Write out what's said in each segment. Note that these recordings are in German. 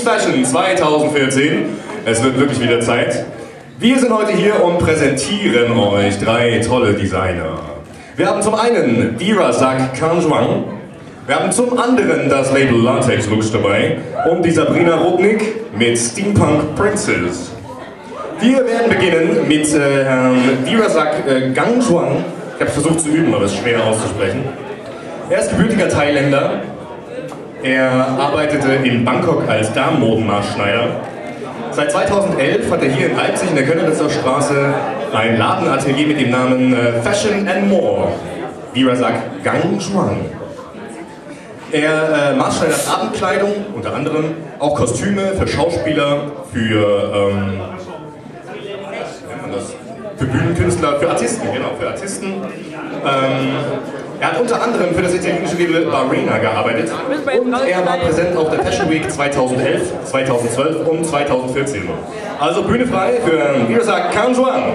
Peace Fashion 2014. Es wird wirklich wieder Zeit. Wir sind heute hier und präsentieren euch drei tolle Designer. Wir haben zum einen Weerasak Kanchuangjang, wir haben zum anderen das Label Latex-Luxxx dabei und die Sabrina Rudnick mit Steampunk Princess. Wir werden beginnen mit Herrn Weerasak Kanchuangjang. Ich habe versucht zu üben, aber es ist schwer auszusprechen. Er ist gebürtiger Thailänder. Er arbeitete in Bangkok als Damenmodenmaßschneider. Seit 2011 hat er hier in Leipzig in der Könneritzer Straße ein Ladenatelier mit dem Namen Fashion and More. Weerasak Kanchuangjang. Er maßschneidert Abendkleidung, unter anderem auch Kostüme für Schauspieler, für Bühnenkünstler, für Artisten, genau, für Artisten. Er hat unter anderem für das italienische Label Barina gearbeitet und er war präsent auf der Fashion Week 2011, 2012 und 2014. Also Bühne frei für Weerasak Kanchuangjang.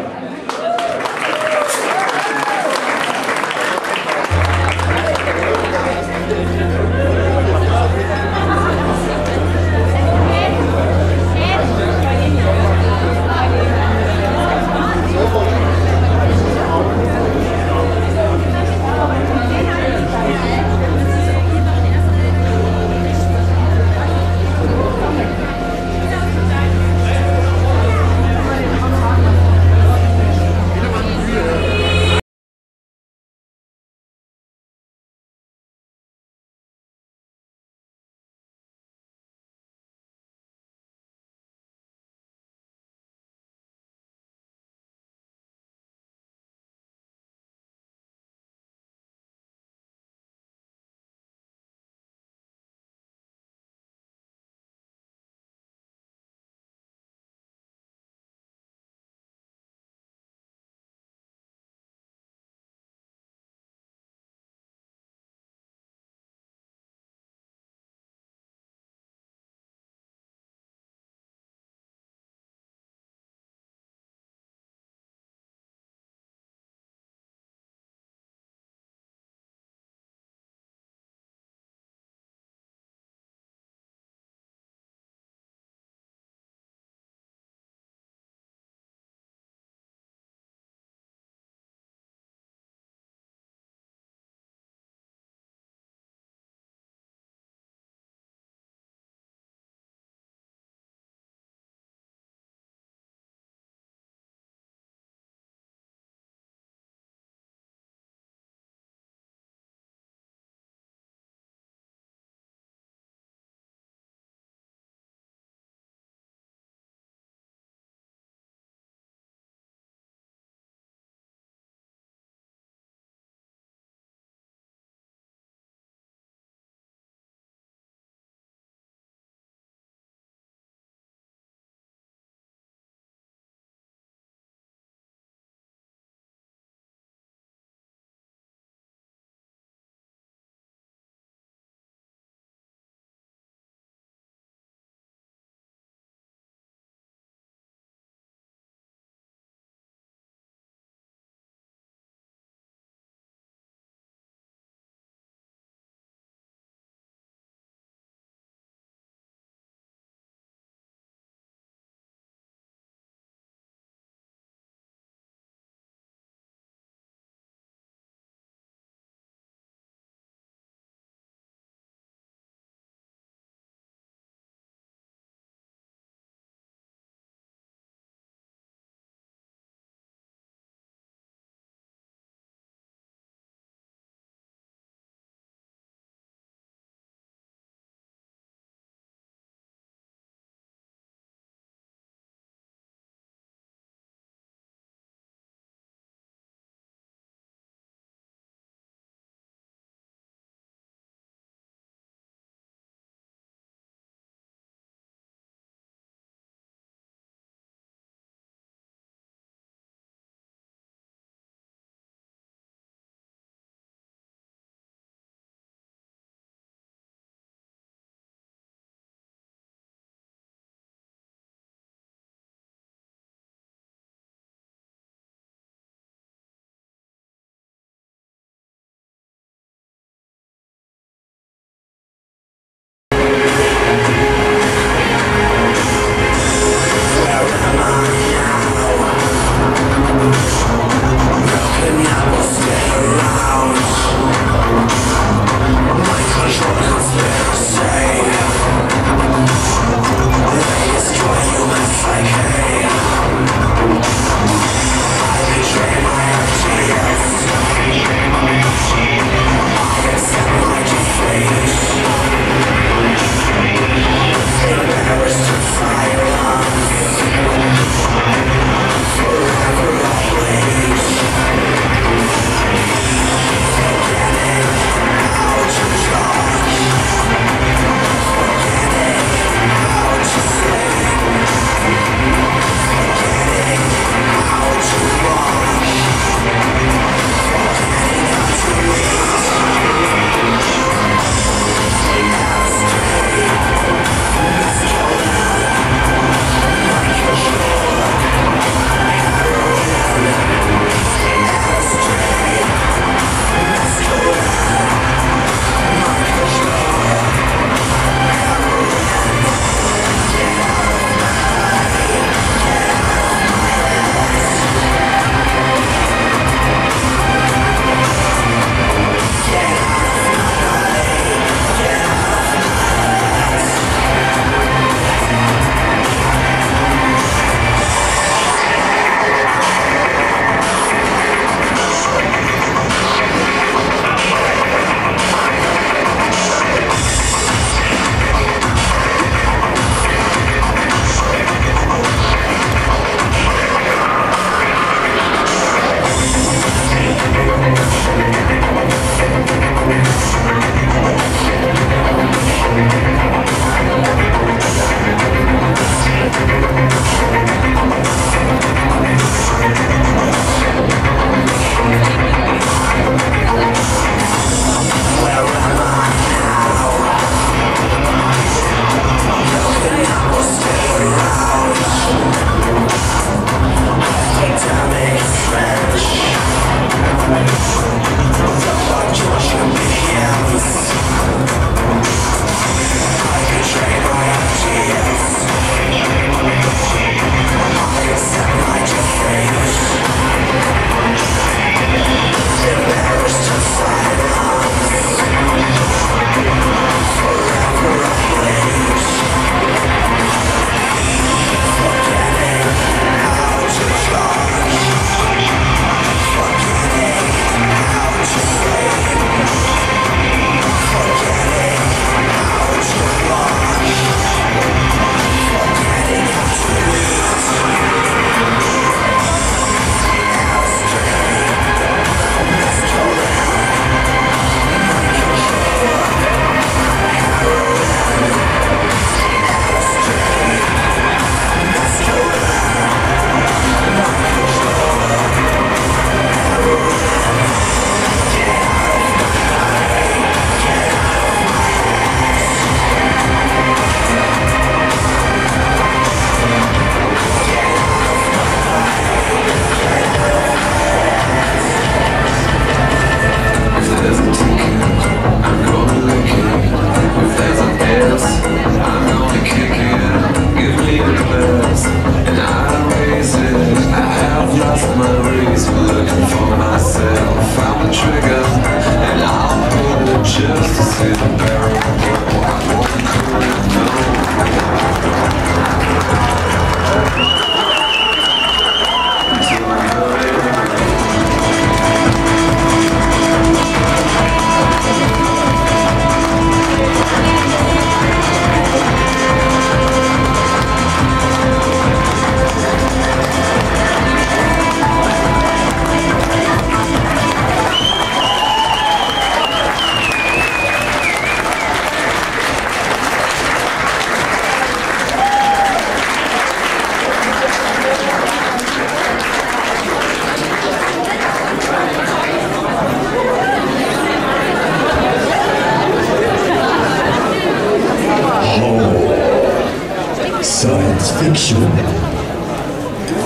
Science Fiction,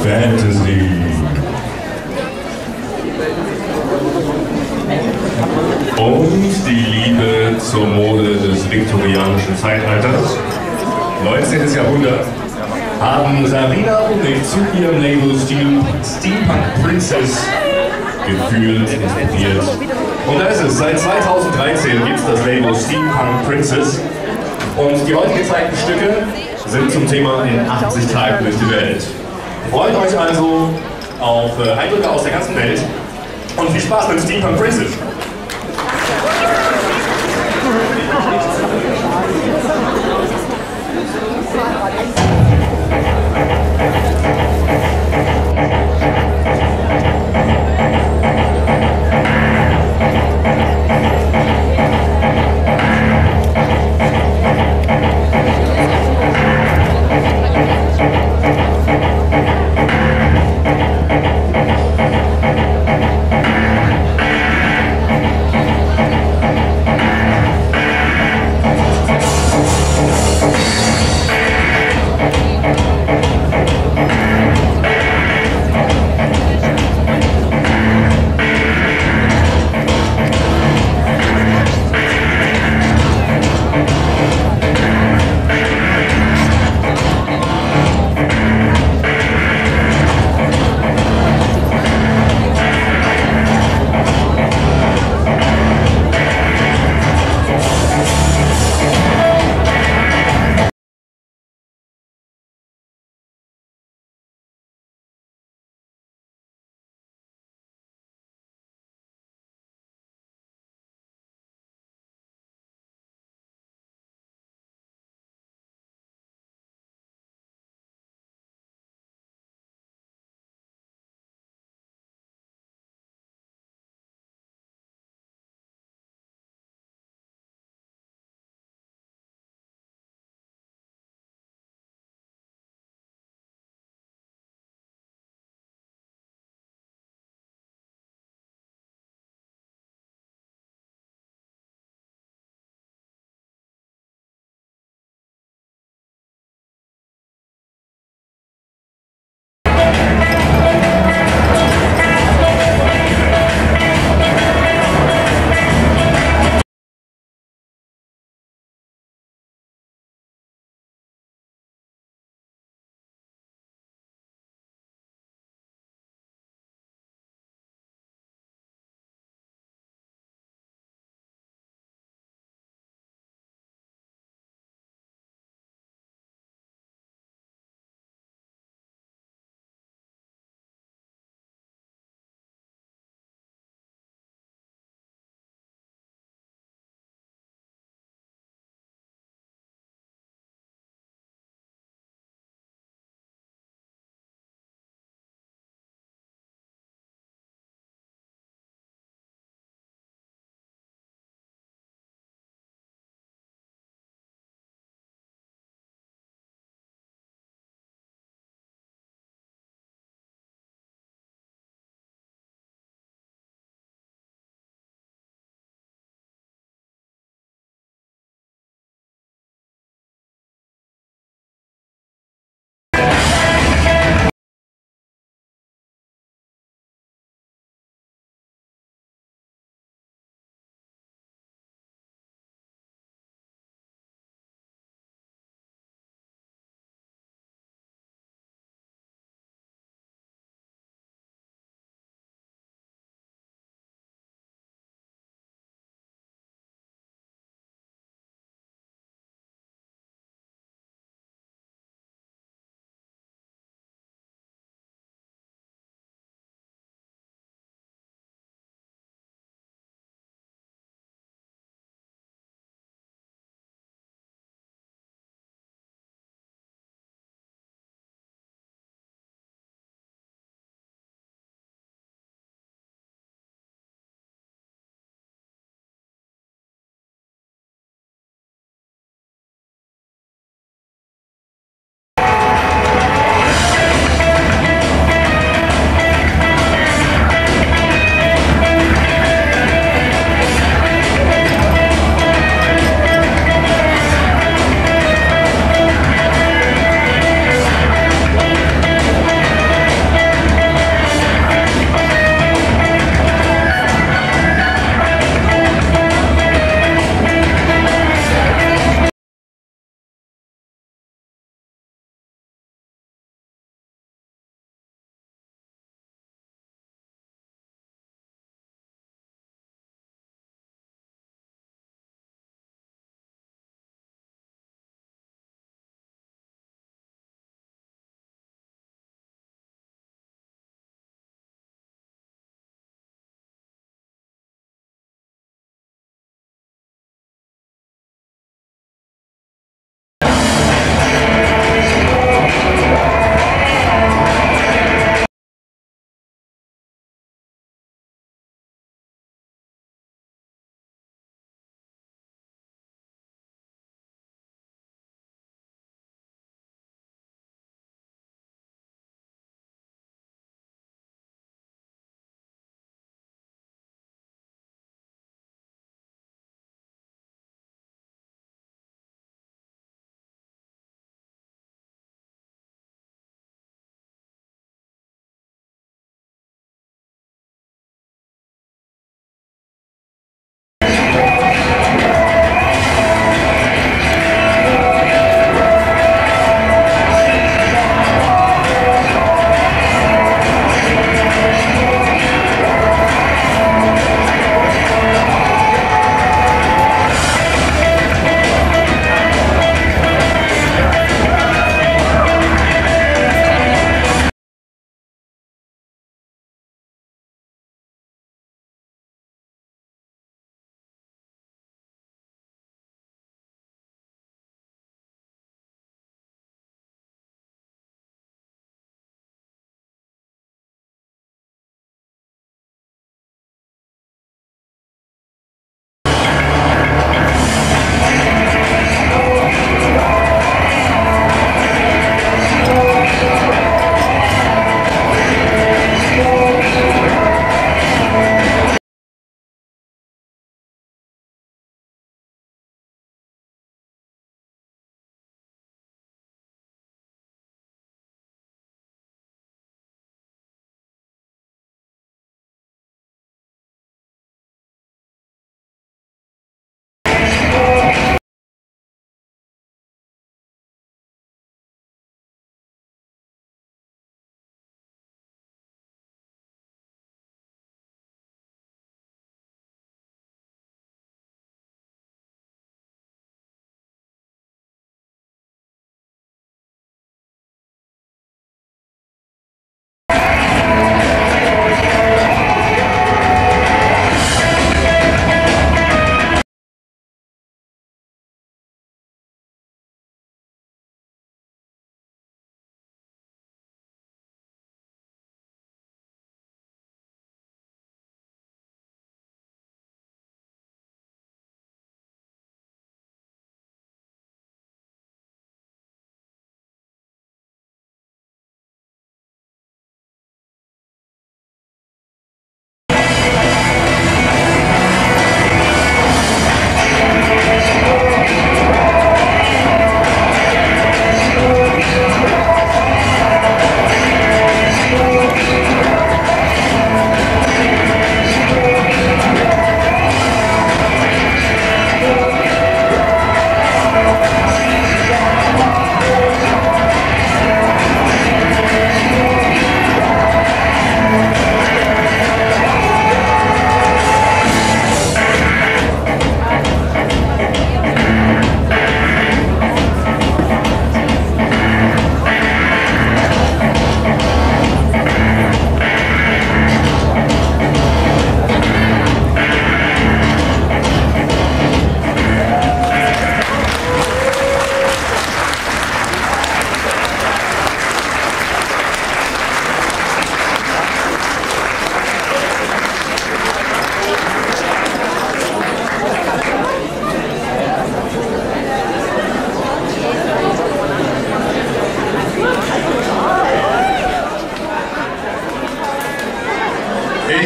Fantasy, und die Liebe zur Mode des viktorianischen Zeitalters, 19. Jahrhundert, haben Sabrina Rudnick zu ihrem Label Steampunk Princess gefühlt, inspiriert. Und da ist es, seit 2013 gibt es das Label Steampunk Princess. Und die heute gezeigten Stücke sind zum Thema in 80 Tagen durch die Welt. Freut euch also auf Eindrücke aus der ganzen Welt und viel Spaß mit Steampunk Princess!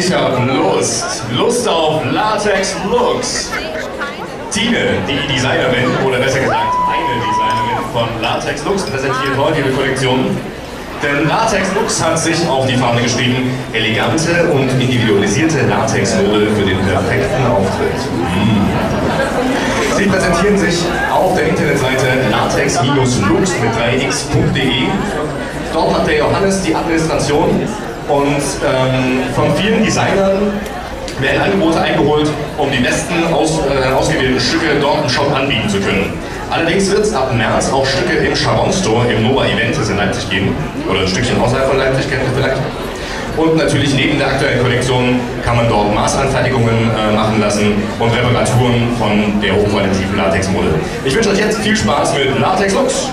Ich hab Lust auf Latex-Luxxx. Tine, die Designerin, oder besser gesagt eine Designerin von Latex-Luxxx, präsentiert heute ihre Kollektion. Denn Latex-Luxxx hat sich auf die Fahne geschrieben, elegante und individualisierte Latex-Mode für den perfekten Auftritt. Sie präsentieren sich auf der Internetseite latex-luxx.de. Dort hat der Johannes die Administration und von vielen Designern werden Angebote eingeholt, um die besten ausgewählten Stücke dort im Shop anbieten zu können. Allerdings wird es ab März auch Stücke im Chabon Store, im Nova Eventes in Leipzig geben. Oder ein Stückchen außerhalb von Leipzig, kennt ihr vielleicht. Und natürlich neben der aktuellen Kollektion kann man dort Maßanfertigungen machen lassen und Reparaturen von der hochqualitativen Latexmode. Ich wünsche euch jetzt viel Spaß mit Latex-Luxxx.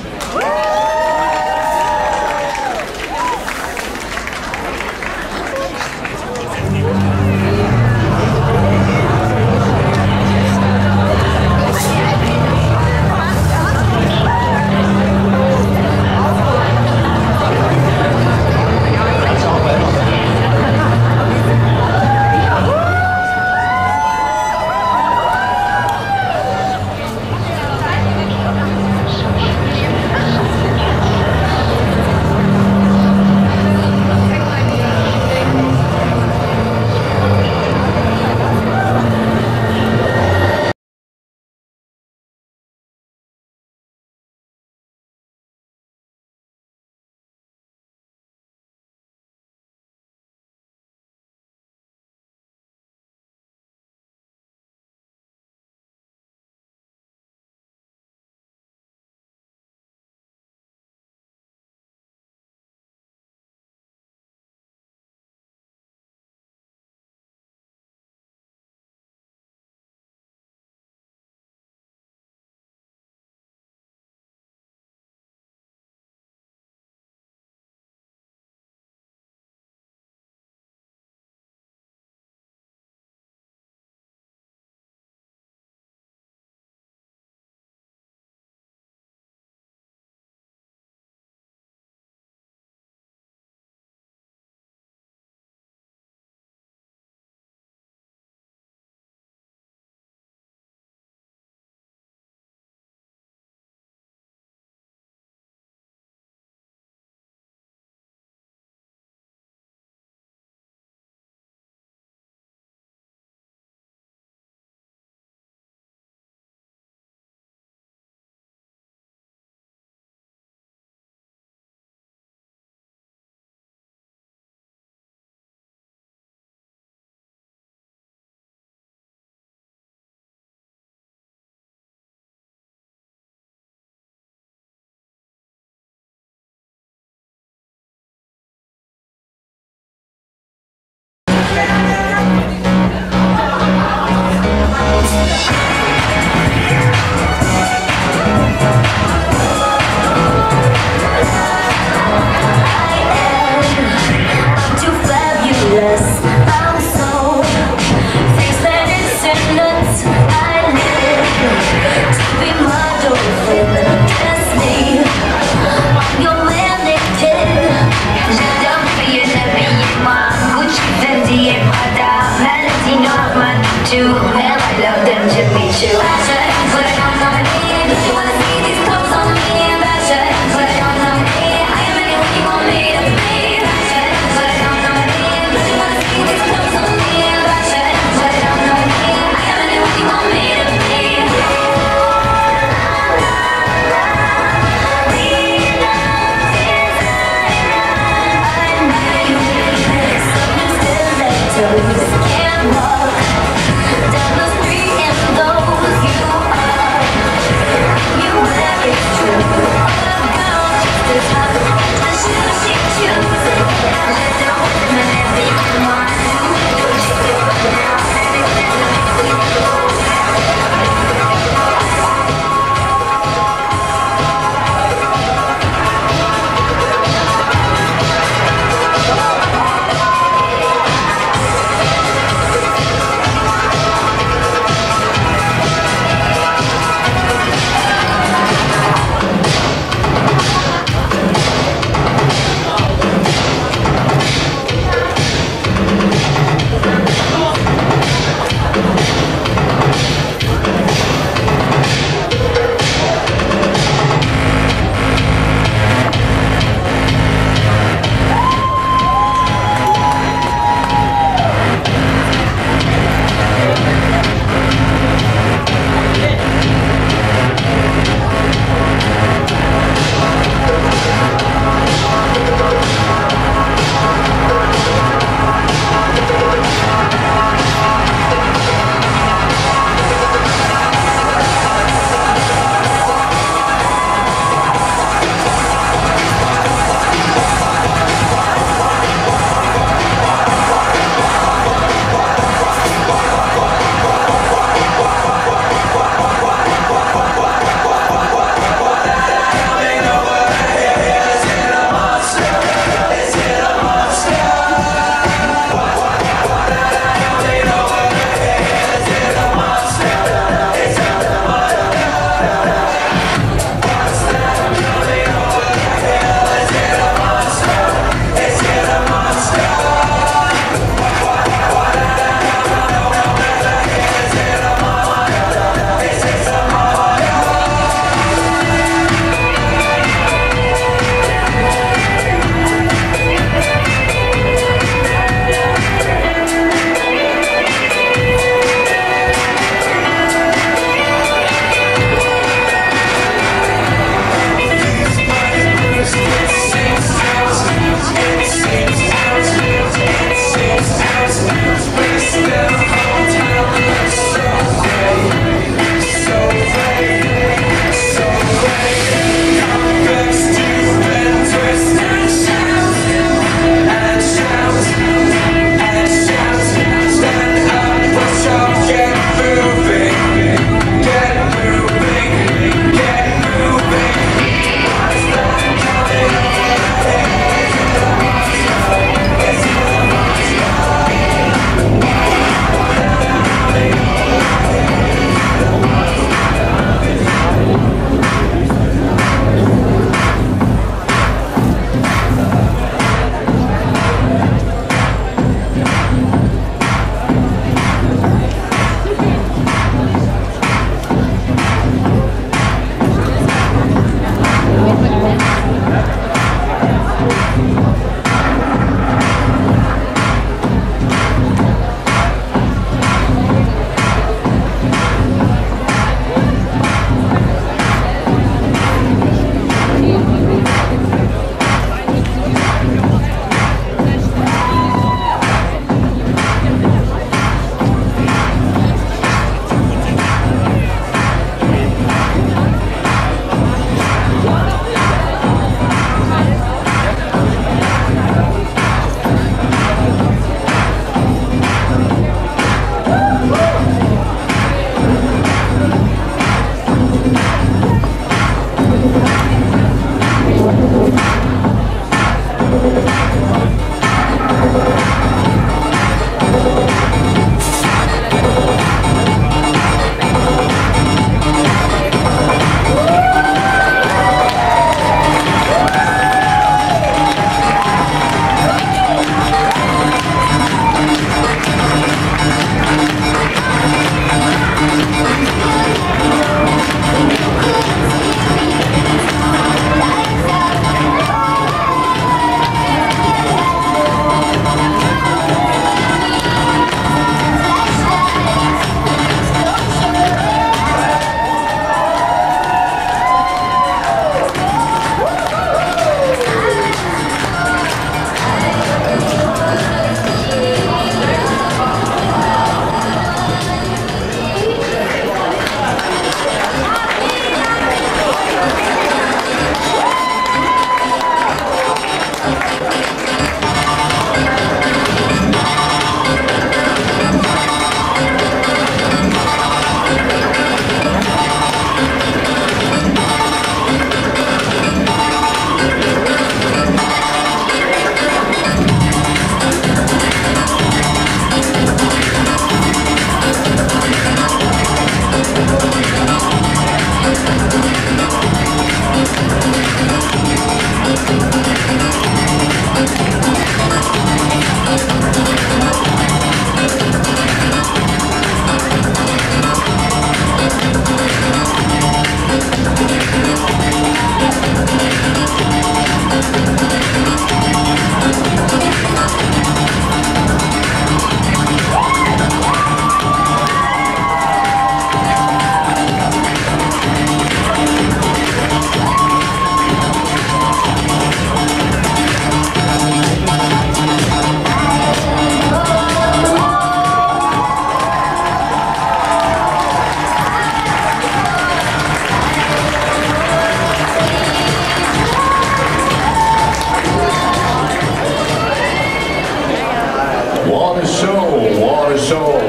Show, what a show!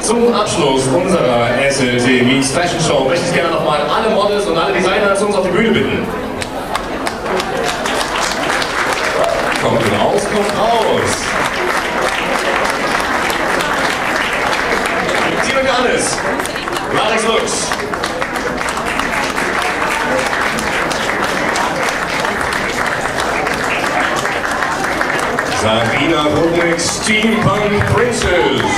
Zum Abschluss unserer SLT Meets Fashion Show möchte ich gerne nochmal alle Models und alle Designer zu uns auf die Bühne bitten. Kommt raus, kommt raus! Sie mögen alles! Latex-Luxxx! Sabrina Rudnick, Steampunk Princess!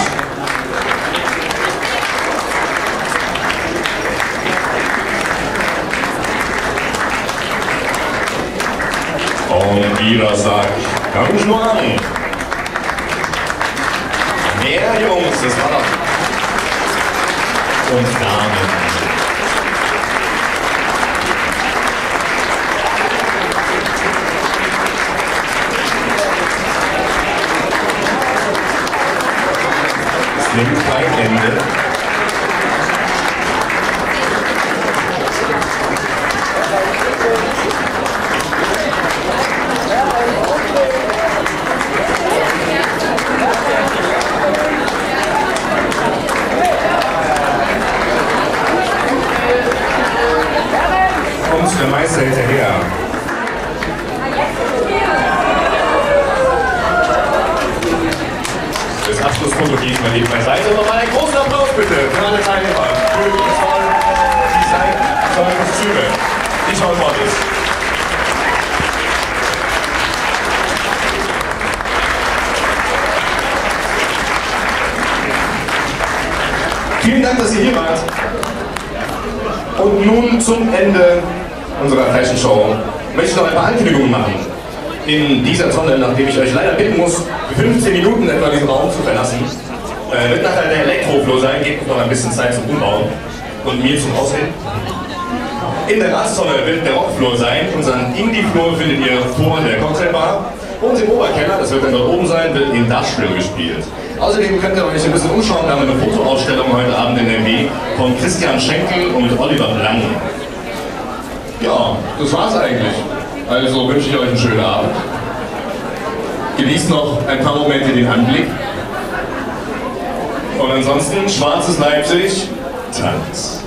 Und Weerasak Kanchuangjang. Mehr Jungs, das war doch. Und Damen. Es nimmt kein Ende. Der Meister hinterher. Fürs Abschlussfoto gehe ich mal eben beiseite. Und nochmal einen großen Applaus bitte für alle Teilnehmer. Für die tollen Design, tollen Kostüme, die tollen Models. Vielen Dank, dass ihr hier wart. Und nun zum Ende unserer Fashion Show möchte ich noch ein paar Ankündigungen machen. In dieser Sonne, nachdem ich euch leider bitten muss, für 15 Minuten etwa diesen Raum zu verlassen, wird nachher der Elektroflow sein, gebt noch ein bisschen Zeit zum Umbauen und mir zum Ausheben. In der Rastsonne wird der Rockflow sein, unseren Indie-Flow findet ihr vor der Cocktailbar und im Oberkeller, das wird dann dort oben sein, wird in Dashflow gespielt. Außerdem könnt ihr euch ein bisschen umschauen, wir haben eine Fotoausstellung heute Abend in NRW von Christian Schenkel und Oliver Blanken. Ja, das war's eigentlich. Also wünsche ich euch einen schönen Abend. Genießt noch ein paar Momente den Anblick. Und ansonsten, schwarzes Leipzig, Tanz.